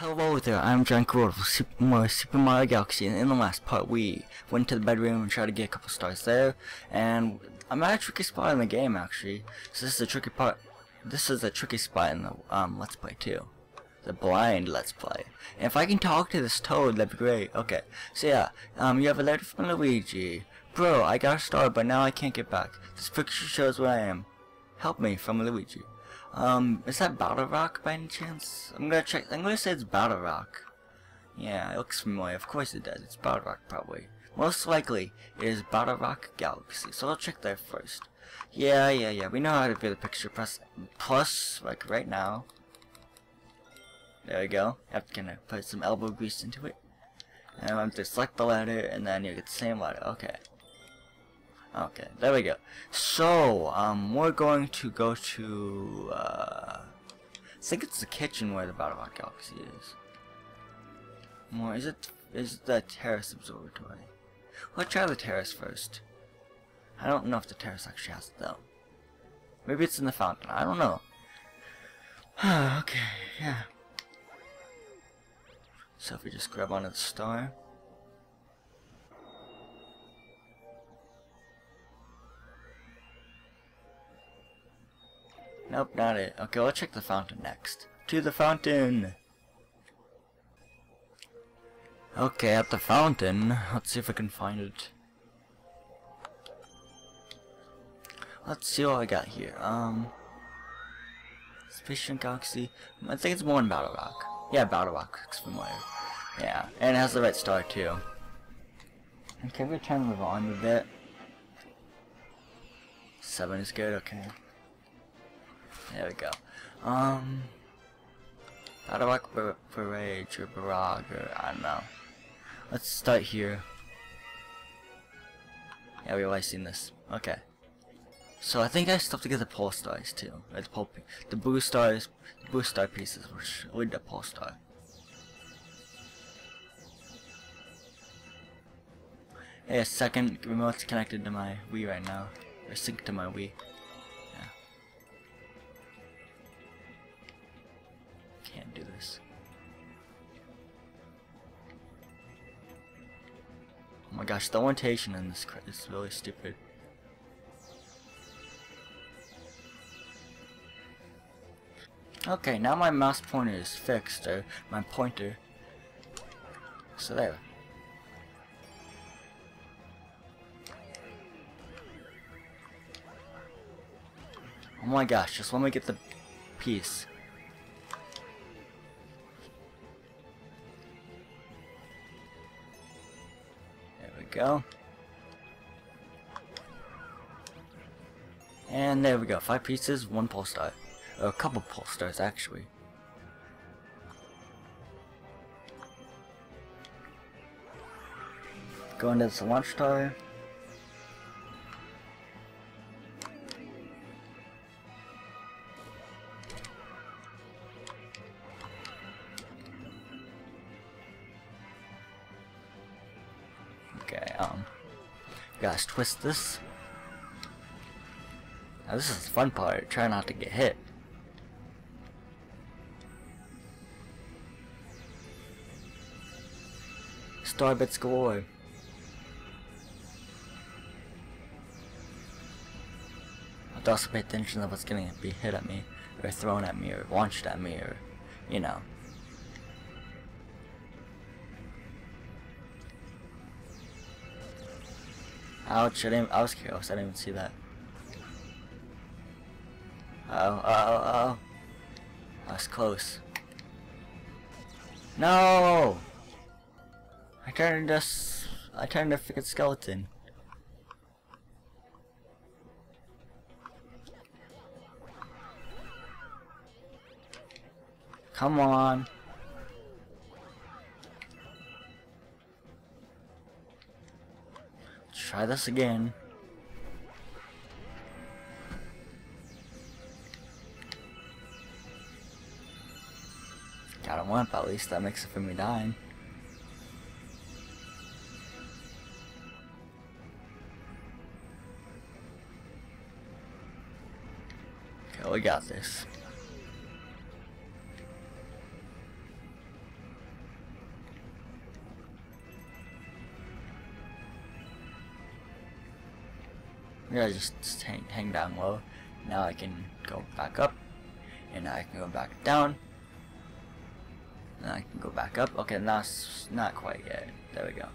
Hello there, I'm Giant Grotle from Super Mario Galaxy, and in the last part we went to the bedroom and tried to get a couple stars there, and I'm at a tricky spot in the game actually, so this is the tricky part, this is the tricky spot in the Let's Play too, the blind Let's Play, and if I can talk to this toad that'd be great. Okay, so yeah, you have a letter from Luigi. Bro, I got a star but now I can't get back, this picture shows where I am, help me, from Luigi. Is that Battle Rock by any chance? I'm gonna check. I'm gonna say it's Battle Rock. Yeah, it looks familiar. Of course it does. It's Battle Rock probably. Most likely it is Battle Rock Galaxy. So I'll check there first. Yeah. We know how to view the picture. Press like right now. There we go. I'm gonna put some elbow grease into it. And I'm to select the letter, and then you get the same letter. Okay, there we go. So, we're going to go to, I think it's the kitchen where the Battle Rock Galaxy is. Or is it the Terrace Observatory? Let's try the Terrace first. I don't know if the Terrace actually has it, though. Maybe it's in the fountain, I don't know. Okay, yeah. So if we just grab onto the star. Nope, not it. Okay, let's check the fountain next. To the fountain! Okay, at the fountain. Let's see if I can find it. Let's see what I got here. Space Junk Galaxy. I think it's more in Battle Rock. Yeah, Battle Rock looks familiar. Yeah, and it has the right star too. Okay, we're trying to move on a bit. 7 is good, okay. There we go. Battle Rock Parade or Barrage or I don't know. Let's start here. Yeah, we've already seen this. Okay. So I think I still have to get the pole stars too. Or the blue stars, the blue star pieces, which lead to pole star. Hey, a second remote's connected to my Wii right now. Or synced to my Wii. Can't do this. Oh my gosh, the orientation in this is really stupid. Okay, now my mouse pointer is fixed, or my pointer. So there. Oh my gosh, just let me get the piece. Go. And there we go. 5 pieces, 1 pole star. Or a couple pole stars actually. Go into this launch star. Guys, twist this. Now this is the fun part. Try not to get hit. Star bits galore. I have to also pay attention to what's going to be hit at me, or thrown at me, or launched at me, or you know. Ouch, I was curious, I didn't even see that. Oh. I was close. No! I turned into a freaking skeleton. Come on. Try this again. Got a wimp, at least that makes it for me dying. Okay, we got this. Yeah, just hang down low. Now I can go back up, and now I can go back down. Now I can go back up. Okay, that's not quite yet. There we go.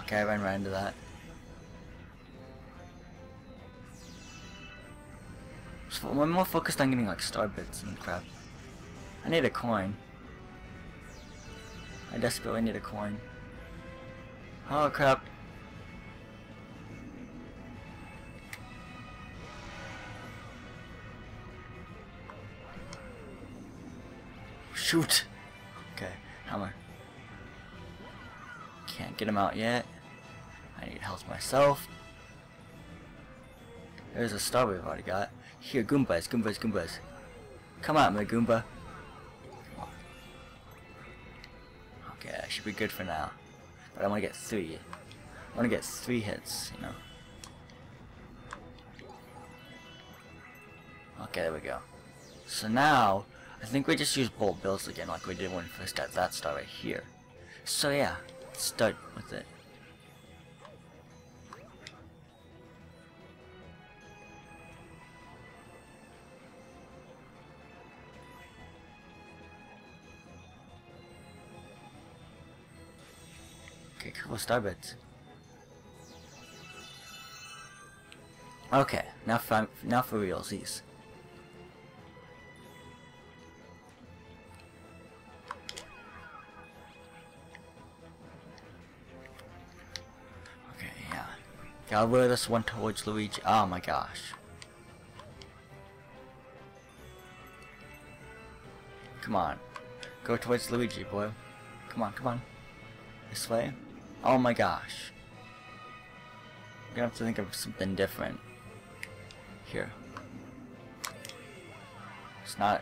Okay, I ran right into that. So I'm more focused on getting like star bits and crap. I need a coin. I desperately need a coin. Oh crap. Shoot! Okay, hammer. Can't get him out yet. I need health myself. There's a star we've already got. Here, Goombas, Goombas, Goombas. Come out, my Goomba. Okay, I should be good for now. But I want to get three. I want to get three hits, you know. Okay, there we go. So now, I think we just use Bolt Bills again like we did when we first got that star right here. So yeah, let's start with it. Okay, couple star bits. Okay, now for realsies. Gotta wear this one towards Luigi. Oh my gosh. Come on. Go towards Luigi, boy. Come on, come on. This way. Oh my gosh. I'm gonna have to think of something different. Here. It's not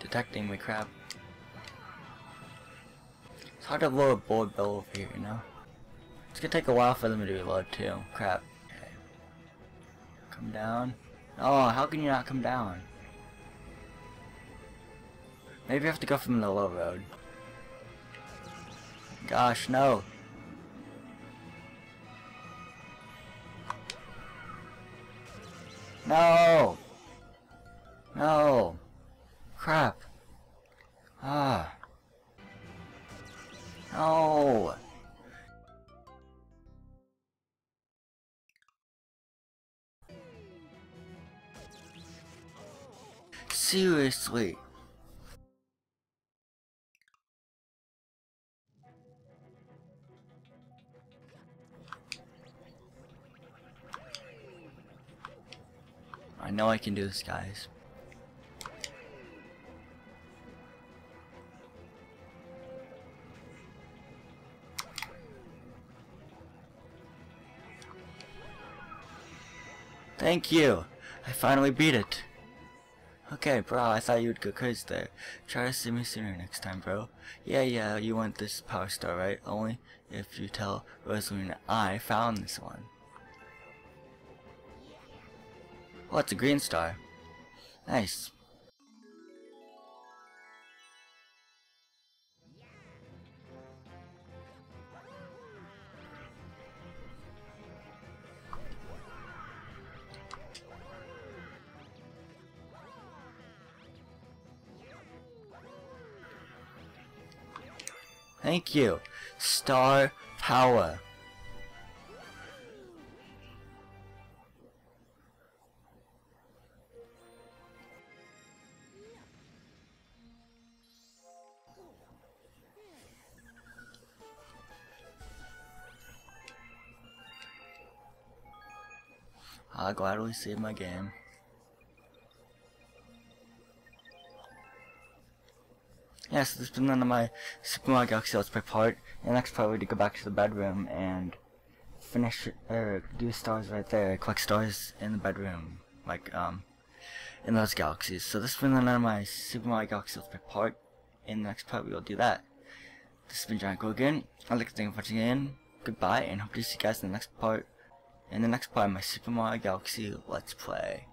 detecting me, crap. It's hard to lower a board bill over here, you know? It's gonna take a while for them to reload, too. Crap. Come down. Oh, how can you not come down? Maybe I have to go from the low road. Gosh, no. No! No! Crap. Ah. No! Seriously. I know I can do this, guys. Thank you. I finally beat it. Okay, bro, I thought you would go crazy there. Try to see me sooner next time, bro. Yeah, you want this power star, right? Only if you tell Rosalina I found this one. Oh, it's a green star. Nice. Thank you. Star power. I'll gladly save my game. Yeah, so this has been none of my Super Mario Galaxy Let's Play part. In the next part, we need to go back to the bedroom and finish, do stars right there. Collect stars in the bedroom, like, in those galaxies. So this has been none of my Super Mario Galaxy Let's Play part. In the next part, we will do that. This has been Giancarlo again. I'd like to thank you for watching again. Goodbye, and hope to see you guys in the next part. In the next part of my Super Mario Galaxy Let's Play.